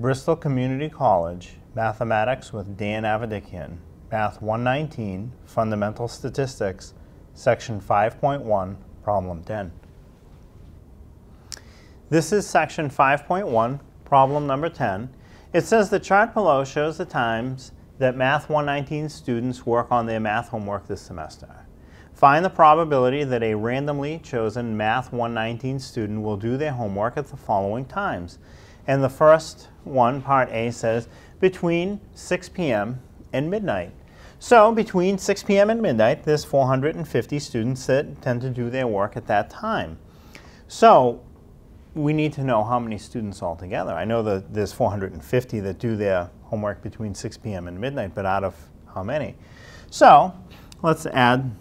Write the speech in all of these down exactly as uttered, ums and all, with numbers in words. Bristol Community College, Mathematics with Dan Avedikian, Math one nineteen, Fundamental Statistics, Section five point one, Problem ten. This is Section five point one, Problem number ten. It says the chart below shows the times that Math one nineteen students work on their math homework this semester. Find the probability that a randomly chosen Math one nineteen student will do their homework at the following times. And the first one, part A, says between six p m and midnight. So between six p m and midnight, there's four hundred fifty students that tend to do their work at that time. So we need to know how many students altogether. I know that there's four hundred fifty that do their homework between six p m and midnight, but out of how many? So let's add.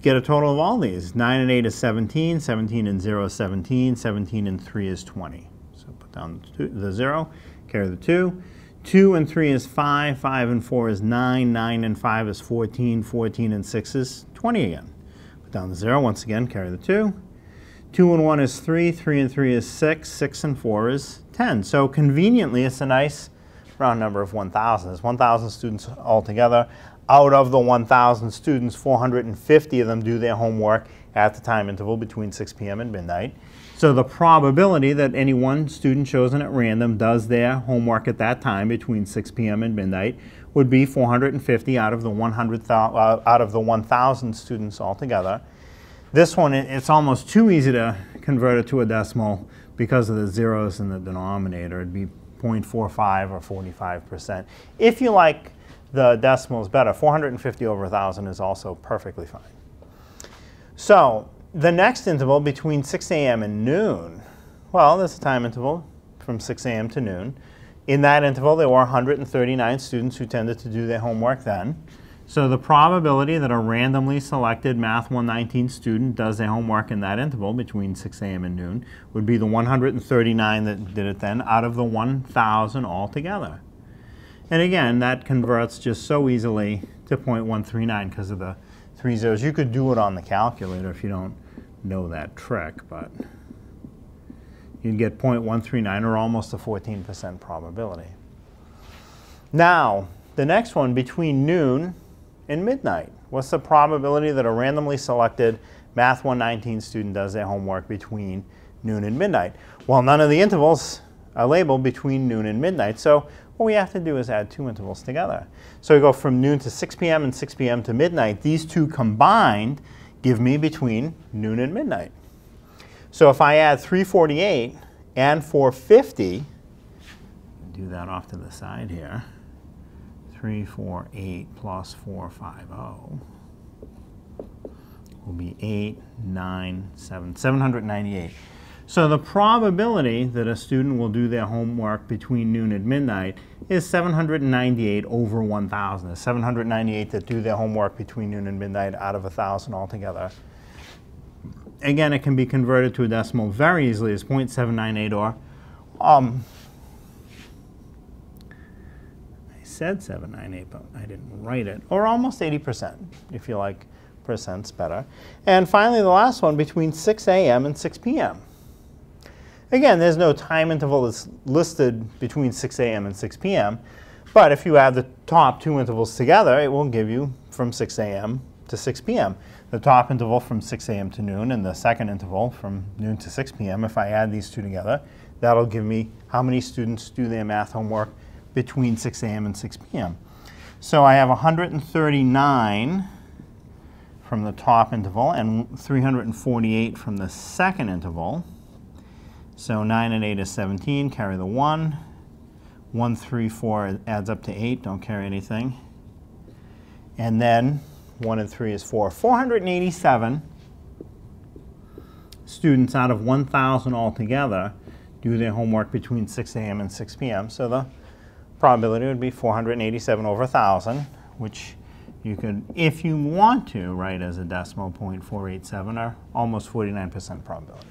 Get a total of all these. nine and eight is seventeen, seventeen and zero is seventeen, seventeen and three is twenty. So put down the, two, the zero, carry the two. two and three is five, five and four is nine, nine and five is fourteen, fourteen and six is twenty again. Put down the zero once again, carry the two. two and one is three, three and three is six, six and four is ten. So conveniently, it's a nice round number of one thousand. There's one thousand students altogether. Out of the one thousand students, four hundred fifty of them do their homework at the time interval between six p m and midnight. So the probability that any one student chosen at random does their homework at that time between six p m and midnight would be four hundred fifty out of the one hundred, uh, out of the one thousand students altogether. This one, it's almost too easy to convert it to a decimal because of the zeros in the denominator. It'd be zero point four five or forty-five percent. If you like the decimal is better. four hundred fifty over one thousand is also perfectly fine. So the next interval between six a m and noon, well, there's a time interval from six a m to noon. In that interval, there were one hundred thirty-nine students who tended to do their homework then. So the probability that a randomly selected Math one nineteen student does their homework in that interval between six a m and noon would be the one hundred thirty-nine that did it then out of the one thousand altogether. And again, that converts just so easily to zero point one three nine because of the three zeros. You could do it on the calculator if you don't know that trick, but you'd get zero point one three nine or almost a fourteen percent probability. Now, the next one, between noon and midnight. What's the probability that a randomly selected Math one nineteen student does their homework between noon and midnight? Well, none of the intervals are labeled between noon and midnight, so what we have to do is add two intervals together. So we go from noon to six p m and six p m to midnight. These two combined give me between noon and midnight. So if I add three forty-eight and four fifty, do that off to the side here, three forty-eight plus four fifty will be eight ninety-seven, seven hundred ninety-eight. So the probability that a student will do their homework between noon and midnight is seven hundred ninety-eight over one thousand. There's seven hundred ninety-eight that do their homework between noon and midnight out of one thousand altogether. Again, it can be converted to a decimal very easily as zero point seven nine eight or, um, I said seven ninety-eight, but I didn't write it, or almost eighty percent if you like percents better. And finally, the last one, between six a m and six p m Again, there's no time interval that's listed between six a m and six p m, but if you add the top two intervals together, it will give you from six a m to six p m. The top interval from six a m to noon and the second interval from noon to six p m, if I add these two together, that'll give me how many students do their math homework between six a m and six p m. So I have one hundred thirty-nine from the top interval and three hundred forty-eight from the second interval. So nine and eight is seventeen, carry the one. one, three, four adds up to eight, don't carry anything. And then one and three is four. four hundred eighty-seven students out of one thousand altogether do their homework between six a m and six p m. So the probability would be four hundred eighty-seven over one thousand, which you could, if you want to, write as a decimal, zero point four eight seven, or almost forty-nine percent probability.